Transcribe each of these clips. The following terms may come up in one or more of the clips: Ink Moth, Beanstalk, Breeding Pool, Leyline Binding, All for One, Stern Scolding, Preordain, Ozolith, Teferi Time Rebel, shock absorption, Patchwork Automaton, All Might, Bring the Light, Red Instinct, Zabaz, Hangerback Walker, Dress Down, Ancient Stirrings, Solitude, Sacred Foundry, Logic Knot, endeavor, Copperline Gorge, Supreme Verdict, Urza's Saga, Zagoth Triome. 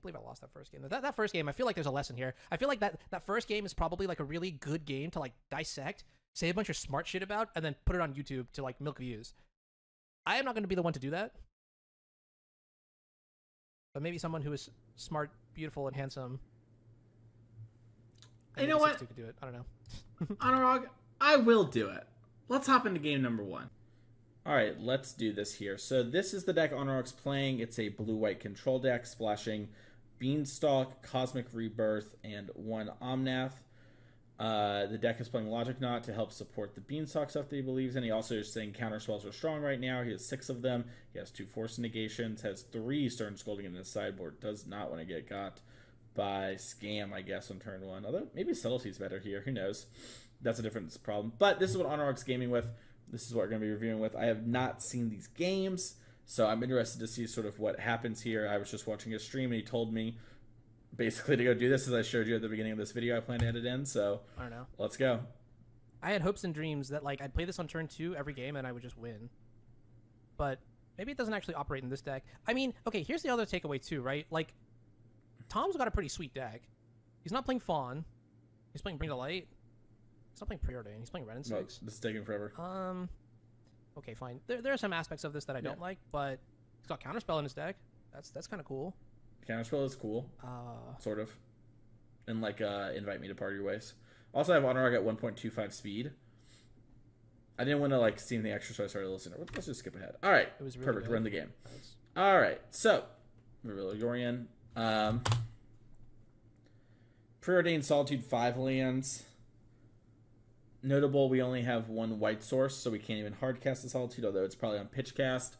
can't believe I lost that first game. That first game, I feel like there's a lesson here. I feel like that first game is probably like a really good game to like dissect, say a bunch of smart shit about, and then put it on YouTube to like milk views. I am not going to be the one to do that. But maybe someone who is smart, beautiful, and handsome. You know what? Could do it. I don't know. Anurag, I will do it. Let's hop into game number one. All right, let's do this here. So this is the deck Honorok's playing. It's a blue-white control deck, splashing Beanstalk, Cosmic Rebirth, and one Omnath. The deck is playing Logic Knot to help support the Beanstalk stuff that he believes in. He also is saying counterspells are strong right now. He has 6 of them. He has 2 force negations, has 3 Stern Scolding in his sideboard. Does not want to get got by Scam, I guess, on turn 1. Although maybe Subtlety's better here. Who knows? That's a different problem. But this is what Honorok's gaming with. This is what we're going to be reviewing with. I have not seen these games, so I'm interested to see sort of what happens here. I was just watching a stream, and he told me basically to go do this, as I showed you at the beginning of this video. I plan to edit in, so I don't know. Let's go. I had hopes and dreams that like I'd play this on turn 2 every game, and I would just win. But maybe it doesn't actually operate in this deck. I mean, okay, here's the other takeaway too, right? Like, Tom's got a pretty sweet deck. He's not playing Fawn. He's playing Bring the Light. He's not playing Preordain. He's playing Red Instinct. No, this is taking forever. Okay, fine. There are some aspects of this that I don't like, but he's got Counterspell in his deck. That's kind of cool. Counterspell is cool. Sort of. And like invite me to party ways. Also, I have Honorog at 1.25 speed. I didn't want to like see the extra, so I started listening. Let's just skip ahead. All right. It was really perfect. Good. Run the game. Nice. All right. So, Reveal Lorien. Preordain Solitude 5 lands. Notable, we only have 1 white source, so we can't even hard cast the Solitude, although it's probably on pitch cast.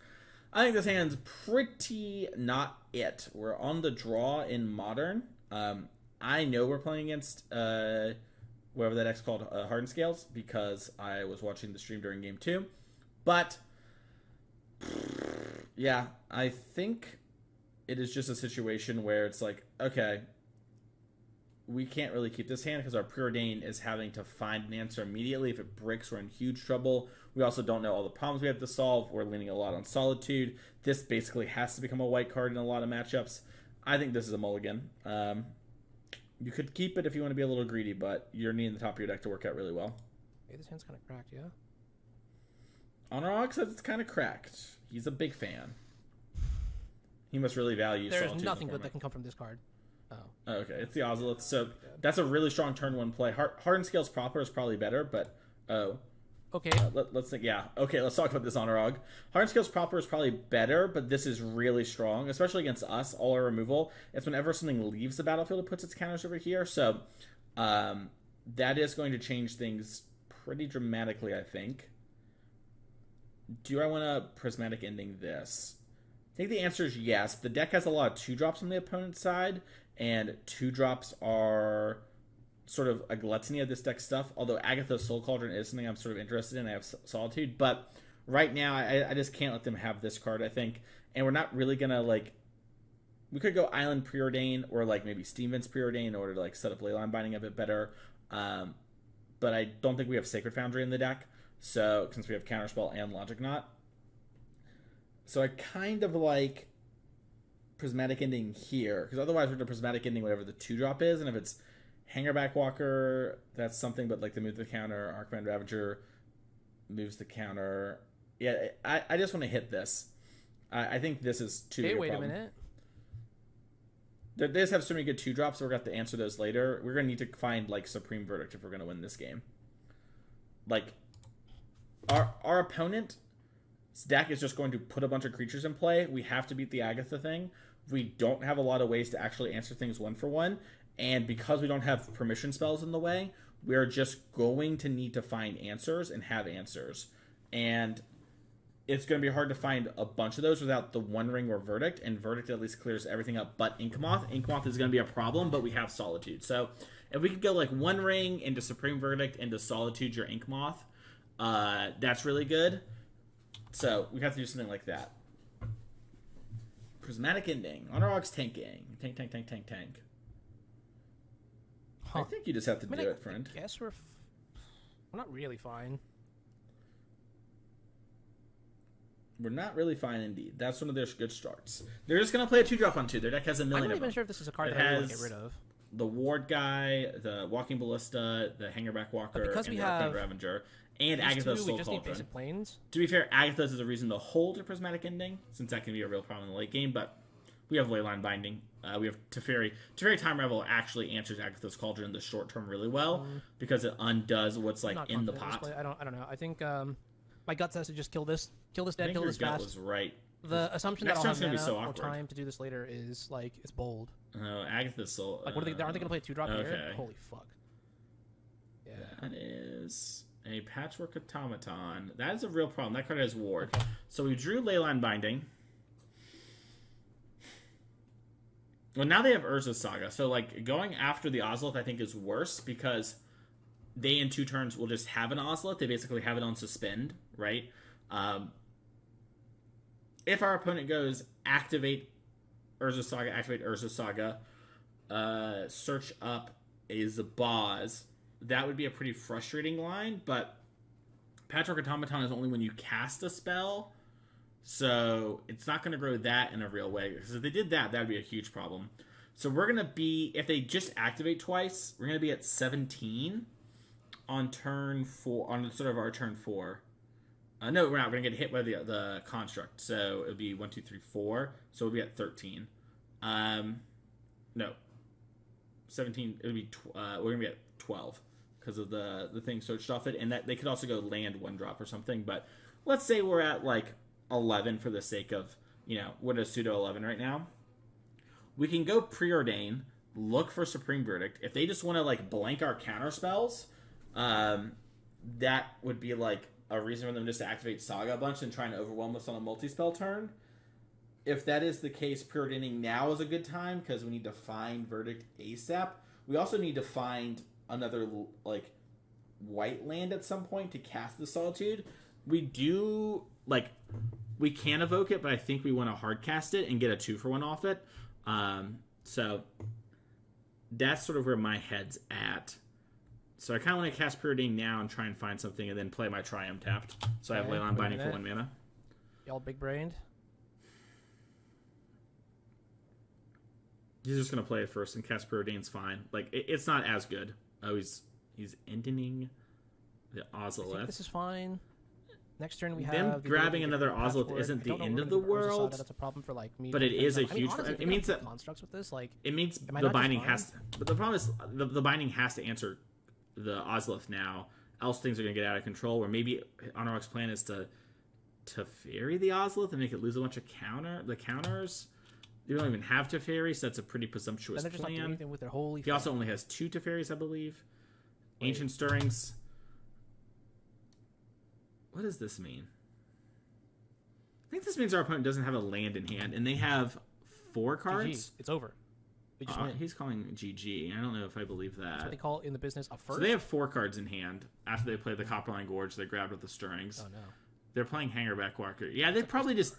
I think this hand's pretty not it. We're on the draw in Modern. I know we're playing against whatever that deck's called, Hardened Scales, because I was watching the stream during game 2. But, yeah, I think it is just a situation where it's like, okay, we can't really keep this hand because our Preordain is having to find an answer immediately. If it breaks, we're in huge trouble. We also don't know all the problems we have to solve. We're leaning a lot on Solitude. This basically has to become a white card in a lot of matchups. I think this is a mulligan. You could keep it if you want to be a little greedy, but you're needing the top of your deck to work out really well. Hey, this hand's kind of cracked, yeah? Honorog says it's kind of cracked. He's a big fan. He must really value Solitude. There's nothing good that can come from this card. Oh, okay. It's the Ozolith, so that's a really strong turn 1 play. Hardened Scales proper is probably better, but okay. Let's think. Yeah, okay. Let's talk about this Honorog. Hardened Scales proper is probably better, but this is really strong, especially against us. All our removal. It's whenever something leaves the battlefield, it puts its counters over here. So, that is going to change things pretty dramatically, I think. Do I want to Prismatic Ending this? I think the answer is yes. The deck has a lot of 2-drops on the opponent's side, and 2-drops are sort of a gluttony of this deck stuff, although Agatha's Soul Cauldron is something I'm sort of interested in. I have Solitude, but right now I just can't let them have this card, I think. And we're not really going to, like, we could go Island Preordain or, like, maybe Steam Vents Preordain in order to, like, set up Leyline Binding a bit better. But I don't think we have Sacred Foundry in the deck, so since we have Counterspell and Logic Knot. So I kind of like Prismatic Ending here, because otherwise we're going to Prismatic Ending whatever the 2-drop is, and if it's Hangerback Walker, that's something, but like the move the counter, Arcbound Ravager moves the counter. Yeah, I just want to hit this. I think this is too big a problem. Hey, wait a minute. They just have so many good 2-drops, so we're going to have to answer those later. We're going to need to find like Supreme Verdict if we're going to win this game. Like, our opponent... This deck is just going to put a bunch of creatures in play. We have to beat the Agatha thing. We don't have a lot of ways to actually answer things 1-for-1. And because we don't have permission spells in the way, we're just going to need to find answers and have answers. And it's going to be hard to find a bunch of those without the One Ring or Verdict. And Verdict at least clears everything up but Ink Moth. Ink Moth is going to be a problem, but we have Solitude. So if we could go like One Ring into Supreme Verdict into Solitude, your Ink Moth, that's really good. So, we have to do something like that. Prismatic Ending. Honorog's tanking. Tank. Huh. I think you just have to do it, friend. I guess we're not really fine. We're not really fine indeed. That's one of their good starts. They're just going to play a 2-drop on 2. Their deck has a million of them. I'm not even sure if this is a card that I want to get rid of. The Ward guy, the Walking Ballista, the Hangerback Walker, and the Arcbound Ravager, and Agatha's Soul Cauldron. To be fair, Agatha's is a reason to hold a Prismatic Ending, since that can be a real problem in the late game, but we have Leyline Binding. We have Teferi. Teferi Time Rebel actually answers Agatha's Cauldron in the short term really well, because it undoes what's like in the pot. I don't know. I think my gut says to just kill this. Kill this dead, kill this fast. Was right. The assumption that I'll have mana or time to do this later is, like, it's bold. Oh, Agatha's Soul. Like, what are they, aren't they going to play a 2-drop here? Holy fuck. Yeah. That is a Patchwork Automaton. That is a real problem. That card has Ward. Okay. So we drew Leyline Binding. Well, now they have Urza's Saga. So, like, going after the Ozolith, I think, is worse because they, in 2 turns, will just have an Ozolith. They basically have it on suspend, right? If our opponent goes, activate Urza's Saga, search up a Zabaz, that would be a pretty frustrating line, but Patchwork Automaton is only when you cast a spell, so it's not going to grow that in a real way. Because if they did that, that would be a huge problem. So we're going to be, if they just activate twice, we're going to be at 17 on turn 4, on sort of our turn 4. No, we're not. We're going to get hit by the construct. So it would be 1, 2, 3, 4. So we'll be at 13. No. 17. It would be we're going to be at 12 because of the thing searched off it. And that they could also go land 1-drop or something. But let's say we're at like 11 for the sake of, you know, what is pseudo 11 right now. We can go preordain, look for Supreme Verdict. If they just want to like blank our counter spells, that would be like a reason for them just to activate Saga a bunch and try and overwhelm us on a multi-spell turn. If that is the case, preordaining now is a good time because we need to find Verdict ASAP. We also need to find another, like, white land at some point to cast the Solitude. We do, like, we can evoke it, but I think we want to hard cast it and get a 2-for-1 off it. So that's sort of where my head's at. So I kind of want to cast Preordain now and try and find something and then play my Triumph tapped. So okay, I have Leyline Binding for 1 mana. Y'all big-brained? He's just going to play it first, and cast Preordain's fine. Like, it's not as good. Oh, he's ending the Ozolith. I think this is fine. Next turn we have... Them grabbing another Ozolith isn't the end of the world. That's a problem for, like, me. But it is a huge... It means that... It means the Binding has... But the problem is the Binding has to answer the Ozolith now, else things are going to get out of control, where maybe Honorok's plan is to Teferi the Ozolith and make it lose a bunch of counters. They don't even have Teferi, so that's a pretty presumptuous plan. Just not doing anything with their holy he also only has 2 Teferis, I believe. Wait. Ancient Stirrings. What does this mean? I think this means our opponent doesn't have a land in hand, and they have 4 cards. GG. It's over. He's calling GG. I don't know if I believe that. That's what they call in the business a first. So they have 4 cards in hand after they play the Copperline Gorge. They grabbed with the Stirrings. Oh no! They're playing Hangerback Walker. Yeah, they probably just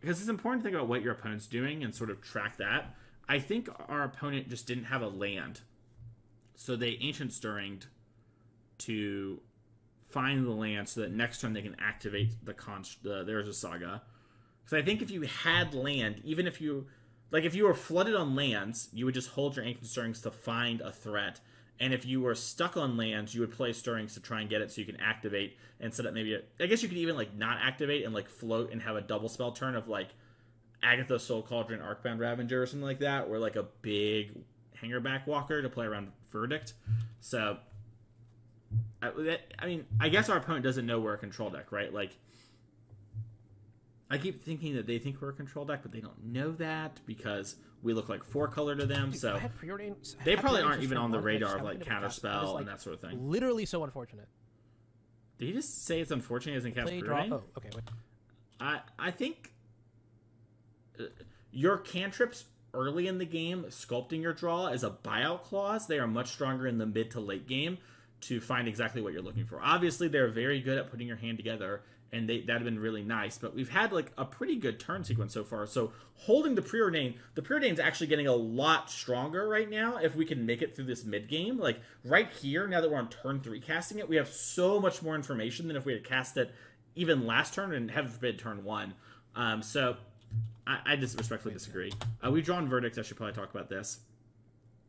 because it's important to think about what your opponent's doing and sort of track that. I think our opponent just didn't have a land, so they Ancient Stirringed to find the land so that next turn they can activate the there's a Saga. Because I think if you had land, even if you like, if you were flooded on lands, you would just hold your Ancient Stirrings to find a threat. And if you were stuck on lands, you would play Stirrings to try and get it so you can activate and set up maybe a... I guess you could even, like, not activate and, like, float and have a double spell turn of, like, Agatha's Soul Cauldron, Arcbound Ravager, or something like that, or, like, a big Hangerback Walker to play around Verdict. So, I mean, I guess our opponent doesn't know we're a control deck, right? Like... I keep thinking that they think we're a control deck, but they don't know that because we look like 4-color to them. Dude, so they probably aren't even on the radar of like Counterspell and that sort of thing. Literally so unfortunate. Did he just say it's unfortunate as in cast Preordain? Oh, okay. Wait. I think your cantrips early in the game, sculpting your draw is a buyout clause. They are much stronger in the mid to late game to find exactly what you're looking for. Obviously, they're very good at putting your hand together. And that had been really nice. But we've had, like, a pretty good turn sequence so far. So holding the Preordain's actually getting a lot stronger right now if we can make it through this mid-game. Like, right here, now that we're on turn 3 casting it, we have so much more information than if we had cast it even last turn, and heaven forbid turn one. So I just respectfully disagree. We've drawn verdicts. I should probably talk about this.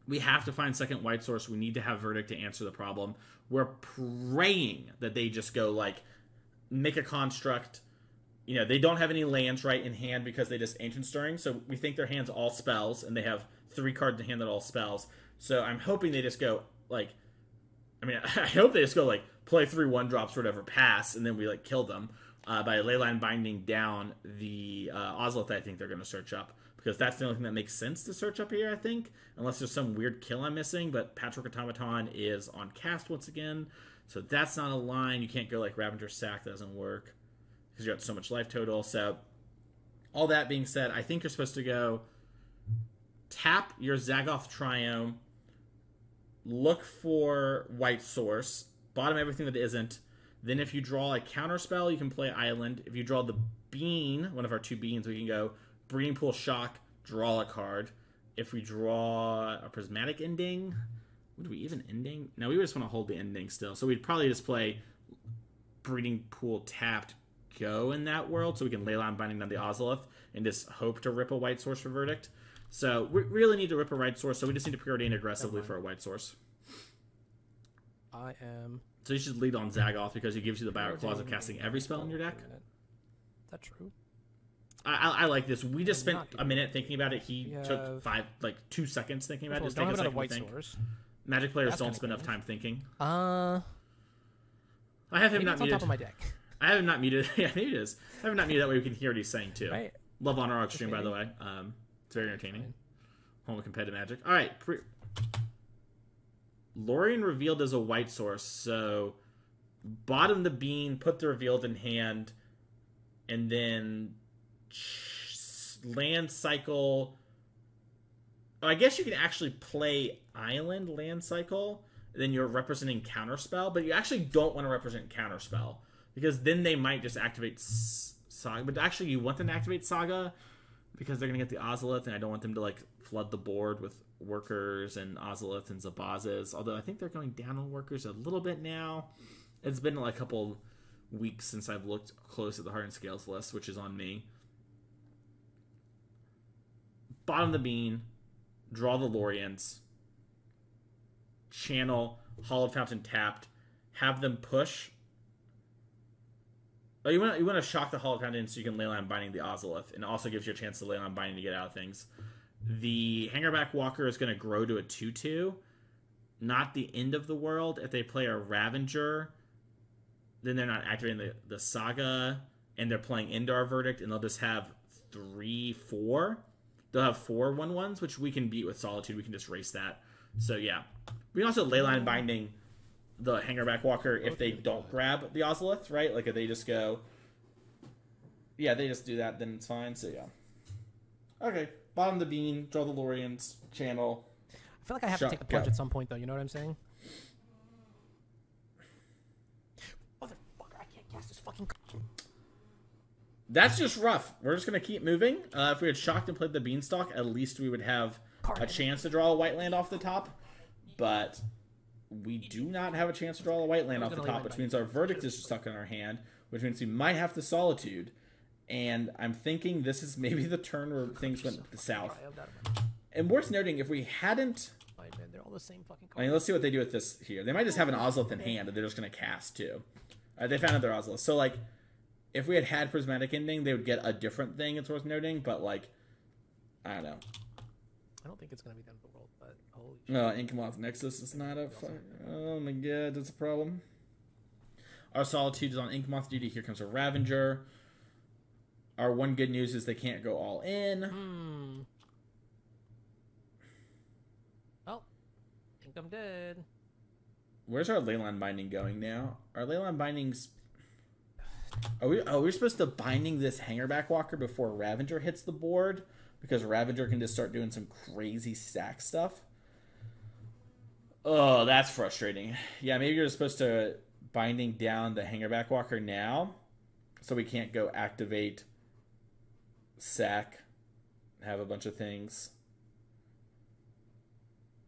We have to find second white source. We need to have verdict to answer the problem. We're praying that they just go like make a construct. You know, they don't have any lands right in hand because they just Ancient Stirring. So we think their hand's all spells, and they have 3 cards in hand that all spells. So I'm hoping they just go like, I mean, I hope they just go like play 3/1 drops or whatever, pass, and then we like kill them by Leyline Binding down the Ozolith. I think they're going to search up, because that's the only thing that makes sense to search up here, I think, unless there's some weird kill I'm missing. But Patchwork Automaton is on cast once again, so that's not a line. You can't go like Ravenger's Sack, that doesn't work, because you got so much life total. So all that being said, I think you're supposed to go tap your Zagoth Triome, look for white source, bottom everything that isn't. Then if you draw a counterspell, you can play Island. If you draw the Bean, one of our 2 Beans, we can go Breeding Pool, Shock, draw a card. If we draw a Prismatic Ending, would we even Ending? No, we just want to hold the Ending still. So we'd probably just play Breeding Pool, tapped, go in that world, so we can Leyline Binding down the Ozolith and just hope to rip a white source for verdict. So we really need to rip a white source, so we just need to preordain aggressively for a white source. I am... So you should lead on Zagoth, because he gives you the Byrot Claws of casting every spell in your deck. Is that true? I like this. We just spent a minute thinking about it. He took 2 seconds thinking about it. Just take a second to think. Magic players don't spend enough time thinking. I have him not muted. Top of my deck. I have him not muted. Yeah, maybe it is. I have him not muted. That way we can hear what he's saying too. Right. Love Honorok stream, by the way. It's very entertaining. Home of competitive Magic. All right. Lorien Revealed as a white source. So bottom the Bean, put the Revealed in hand, and then land cycle. Oh, I guess you can actually play Island, land cycle, and then you're representing Counterspell, but you actually don't want to represent Counterspell, because then they might just activate Saga. But actually you want them to activate Saga, because they're going to get the Ozolith, and I don't want them to like flood the board with Workers and Ozolith and Zabazes, although I think they're going down on Workers a little bit now. It's been like a couple weeks since I've looked close at the Hardened Scales list, which is on me. Bottom the Bean, draw the Loriens, channel, Hollowed Fountain tapped, have them push. Oh, you want to shock the Hollowed Fountain so you can Leyline Binding the Ozolith, and also gives you a chance to Leyline Binding to get out of things. The Hangerback Walker is going to grow to a 2/2. Not the end of the world. If they play a Ravenger, then they're not activating the Saga, and they're playing Endar Verdict, and they'll just have 3/4. They'll have 4/1/1s, which we can beat with Solitude. We can just race that. So, yeah. We can also Leyline Binding the Hangerback Walker if they don't grab the Ozolith, right? Like, if they just go... Yeah, they just do that, then it's fine. So, yeah. Okay. Bottom the Bean, draw the Lorien's, channel. I feel like I have to take the plunge at some point, though. You know what I'm saying? Motherfucker, I can't cast this fucking... That's just rough. We're just going to keep moving. If we had shocked and played the Beanstalk, at least we would have a chance to draw a white land off the top. But we do not have a chance to draw a white land off the top, which means our verdict is stuck in our hand, which means we might have the Solitude. And I'm thinking this is maybe the turn where things went south. And worth noting, if we hadn't... They're all the same fucking card. I mean, let's see what they do with this here. They might just have an Ozolith in hand, and they're just going to cast, too. They found out they're Ozolith. So, like, if we had had Prismatic Ending, they would get a different thing, it's worth noting. But, like, I don't know. I don't think it's going to be the end of the world, but holy shit. No, Ink Moth Nexus is not a... Oh, my God, that's a problem. Our Solitude is on Ink Moth duty. Here comes a Ravenger. Our one good news is they can't go all in. Hmm. Oh, I think I'm dead. Where's our Leyline Binding going now? Our Leyline Binding's... Are we supposed to binding this Hangerback Walker before Ravenger hits the board? Because Ravenger can just start doing some crazy stack stuff. Oh, that's frustrating. Yeah, maybe you're supposed to binding down the Hangerback Walker now, so we can't go activate... Sack, have a bunch of things.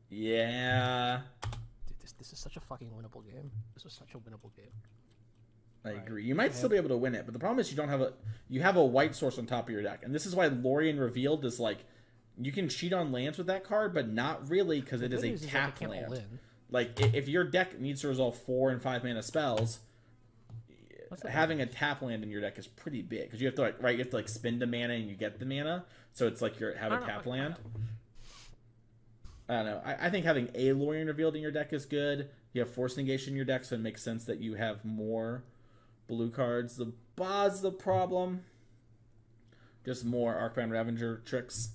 Yeah. Dude, this is such a fucking winnable game. This was such a winnable game. I agree. You might still be able to win it, but the problem is you don't have a white source on top of your deck, and this is why Lorien Revealed is like you can cheat on lands with that card, but not really because it is a tapped land. Like if your deck needs to resolve 4 and 5 mana spells, having a tap land in your deck is pretty big because you have to like you have to like spend the mana and you get the mana, so it's like you have a tap land. I don't know. I think having a Lorien Revealed in your deck is good. You have Force Negation in your deck, so it makes sense that you have more blue cards. The Zabaz, the problem. Just more Arcbound Ravager tricks.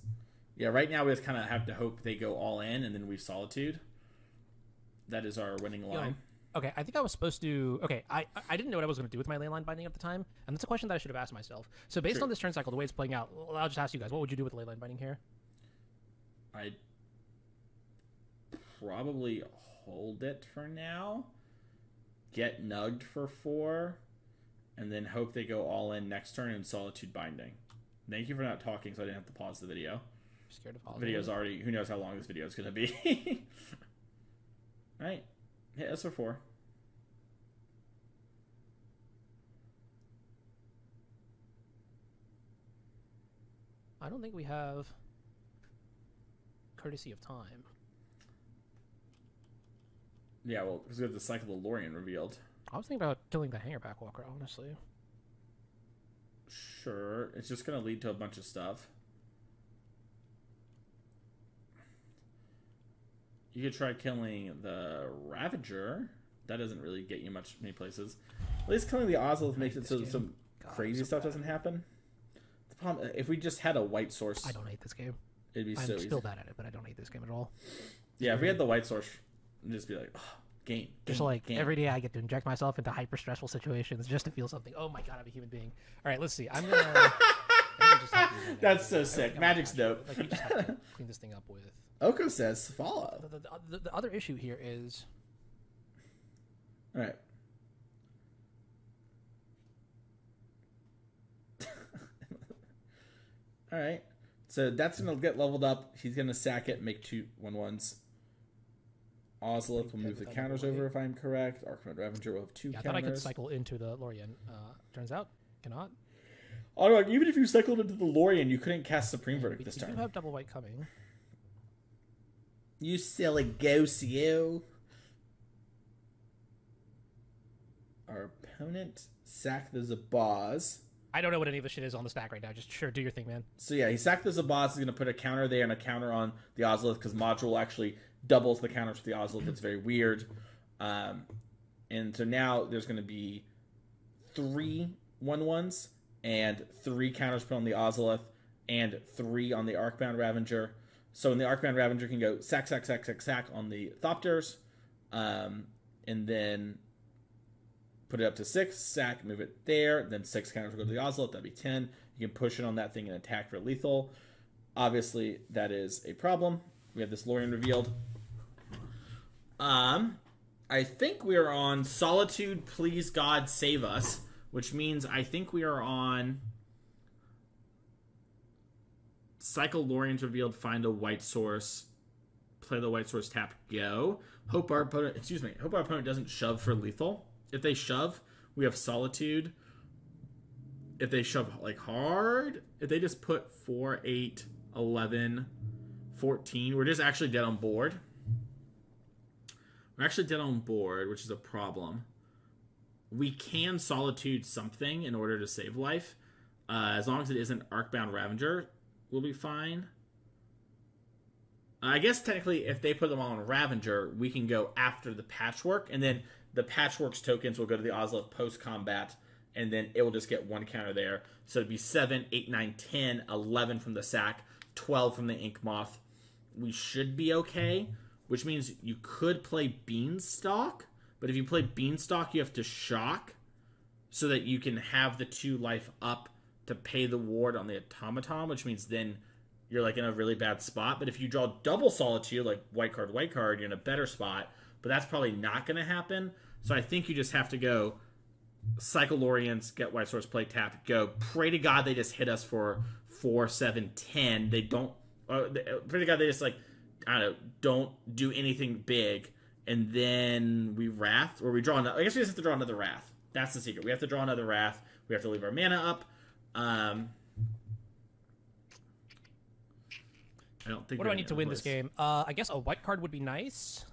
Yeah, right now we just kind of have to hope they go all in, and then we Solitude. That is our winning line. Okay, I think I was supposed to... Okay, I didn't know what I was going to do with my Leyline Binding at the time, and that's a question that I should have asked myself. So based on this turn cycle, the way it's playing out, I'll just ask you guys, what would you do with Leyline Binding here? I'd probably hold it for now, get Nugged for 4... and then hope they go all in next turn in Solitude Binding. Thank you for not talking so I didn't have to pause the video. I'm scared of pausing. The video's already... Who knows how long this video is going to be. Alright. Hit us for 4. I don't think we have... Courtesy of Time. Yeah, well, because we have the cycle of Lorien Revealed. I was thinking about killing the Hangerback Walker, honestly. Sure. It's just going to lead to a bunch of stuff. You could try killing the Ravager. That doesn't really get you many places. At least killing the Ozolith makes it so that some crazy stuff doesn't happen. The problem, if we just had a white source... I don't hate this game. It'd be so easy. I'm still bad at it, but I don't hate this game at all. Yeah, if we had the white source, it'd just be like... Oh. Game. Just like game. Every day I get to inject myself into hyper stressful situations just to feel something. Oh my god, I'm a human being. All right, let's see. I'm gonna. That's so sick. Magic's dope. Like, we just have to clean this thing up with. Oko says follow. The other issue here is. All right. All right. So that's gonna get leveled up. He's gonna sack it, and make 2/1/1s. Ozolith will move the counters over, if I'm correct. Arcbound Ravager will have 2 counters. I thought I could cycle into the Lorien. Turns out, cannot. Anurag, even if you cycled into the Lorien, you couldn't cast Supreme Verdict this time. You do have double white coming. You silly ghost, you. Our opponent sacked the Zabaz. I don't know what any of this shit is on the stack right now. Just sure, do your thing, man. So yeah, he sacked the Zabaz. He's going to put a counter there and a counter on the Ozolith because Module actually... doubles the counters to the Ozolith. That's very weird. And so now there's going to be 3/1/1s and 3 Counterspell on the Ozolith and 3 on the Arcbound Ravager. So in the Arcbound Ravager can go sack, sack, sack, sack, sack on the Thopters, and then put it up to 6, sack, move it there, then 6 counters will go to the Ozolith. That'd be 10. You can push it on that thing and attack for lethal. Obviously, that is a problem. We have this Lorien Revealed. I think we are on Solitude, Please God Save Us, which means I think we are on Cycle Lorien Revealed, find a white source, play the white source, tap, go. Hope our opponent, hope our opponent doesn't shove for lethal. If they shove, we have Solitude. If they shove like hard, if they just put 4, 8, 11, 14. We're just actually dead on board. We're actually dead on board, which is a problem. We can Solitude something in order to save life. As long as it isn't Arcbound Ravager, we'll be fine. I guess technically if they put them all on Ravager, we can go after the Patchwork, and then the Patchwork's tokens will go to the Ozolith post-combat, and then it will just get 1 counter there. So it'd be 7, 8, 9, 10, 11 from the sack, 12 from the Ink Moth. We should be okay, which means you could play Beanstalk, but if you play Beanstalk, you have to shock so that you can have the 2 life up to pay the ward on the automaton, which means then you're like in a really bad spot. But if you draw double Solitude, like white card, you're in a better spot, but that's probably not going to happen. So I think you just have to go cycle Lorien's, get white source, play tap, go. Pray to God they just hit us for 4, 7, 10. They don't... pray to God they just like, I don't know, don't do anything big, and then we wrath, or we draw another... I guess we just have to draw another wrath. That's the secret. We have to draw another Wrath. We have to leave our mana up. I don't think. What do I need to win this game? I guess a white card would be nice.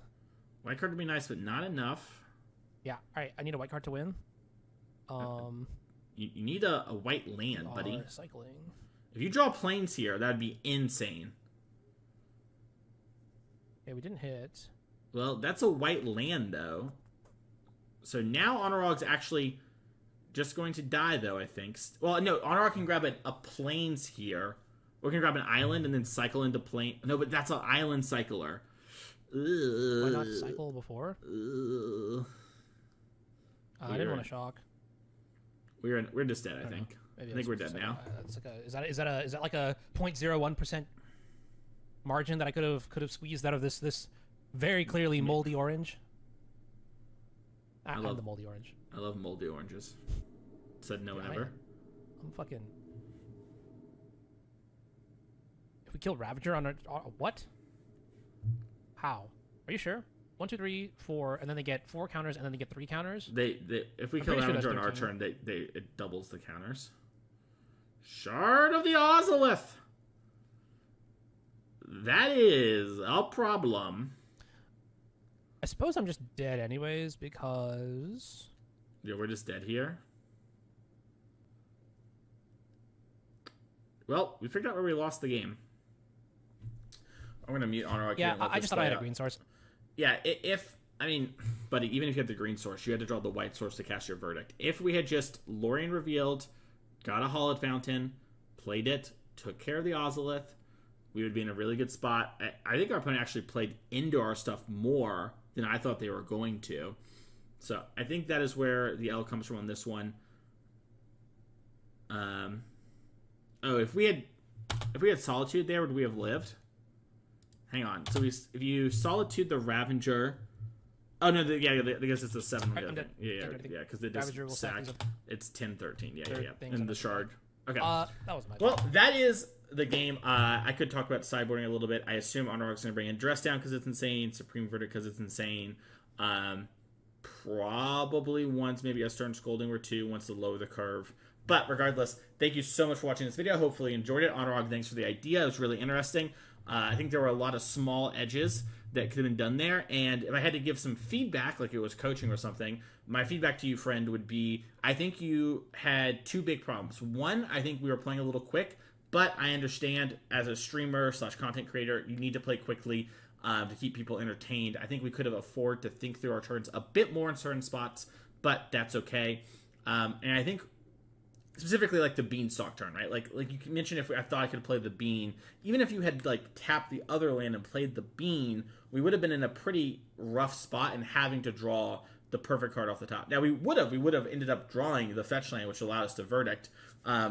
White card would be nice, but not enough. Yeah. All right. I need a white card to win. You need a white land, buddy. Recycling. If you draw planes here, that'd be insane. Yeah, we didn't hit. Well, that's a white land, though. So now Honorog's actually just going to die, though, I think. Well, no, Honorog can grab a plains here. Or can grab an island and then cycle into plane. No, but that's an island cycler. Why not cycle before? I didn't want to shock. We're just dead, I think. I think we're dead now. That's like a, is that like a 0.01% margin that I could have squeezed out of this very clearly moldy orange? I love the moldy orange. I love moldy oranges. Said no one ever. I'm fucking. If we kill Ravager on our what? How? Are you sure? 1, 2, 3, 4, and then they get 4 counters, and then they get 3 counters. They if we kill Ravager on our turn, it doubles the counters. Shard of the Ozolith. That is a problem. I suppose I'm just dead anyways because. Yeah, we're just dead here. Well, we figured out where we lost the game. I'm gonna mute Honor. Yeah, I just thought I had a green source. Yeah, if I mean, buddy, even if you had the green source, you had to draw the white source to cast your verdict. If we had just Lorien Revealed, got a Hollowed Fountain, played it, took care of the Ozolith, we would be in a really good spot. I think our opponent actually played into our stuff more than I thought they were going to. So I think that is where the L comes from on this one. Oh, if we had Solitude there, would we have lived? Hang on. So if you Solitude the Ravager, oh no, I guess it's the 7. Right, yeah, because they just sack. It's 10/13. Yeah. And the shard. Okay. That was my. Well, that is the game. I could talk about sideboarding a little bit. I assume Honorok's gonna bring in Dress Down because it's insane, Supreme Verdict because it's insane. Probably once maybe a Stern Scolding or 2 wants to lower the curve. But regardless, thank you so much for watching this video. Hopefully you enjoyed it. Honorog, thanks for the idea. It was really interesting. I think there were a lot of small edges that could have been done there. And if I had to give some feedback, like it was coaching or something, my feedback to you, friend, would be I think you had 2 big problems. One, I think we were playing a little quick, but I understand as a streamer/content creator, you need to play quickly to keep people entertained. I think we could have afforded to think through our turns a bit more in certain spots, but that's okay. And I think specifically like the Beanstalk turn, right? Like you mentioned, if I thought I could play the bean, even if you had like tapped the other land and played the bean, we would have been in a pretty rough spot and having to draw the perfect card off the top. Now we would have ended up drawing the fetch land, which allowed us to verdict. But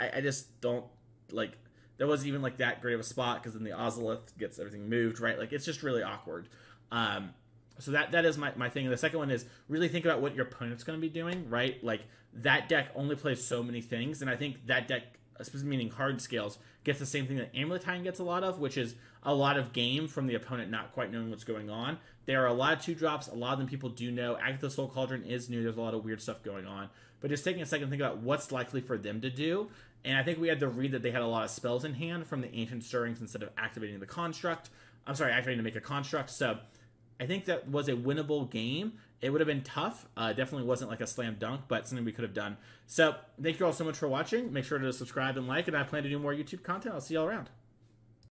I just don't like there wasn't even like that great of a spot because then the Ozolith gets everything moved, right? Like it's just really awkward. So that is my thing. And the second one is really think about what your opponent's going to be doing, right? Like that deck only plays so many things. And I think that deck, meaning Hardened Scales, gets the same thing that Amuletine gets a lot of, which is a lot of game from the opponent not quite knowing what's going on. There are a lot of 2-drops. A lot of them people do know. Agatha's Soul Cauldron is new. There's a lot of weird stuff going on. But just taking a second to think about what's likely for them to do. And I think we had to read that they had a lot of spells in hand from the Ancient Stirrings instead of activating the construct. I'm sorry, activating to make a construct. So I think that was a winnable game. It would have been tough. Definitely wasn't like a slam dunk, but something we could have done. So thank you all so much for watching. Make sure to subscribe and like, and I plan to do more YouTube content. I'll see you all around.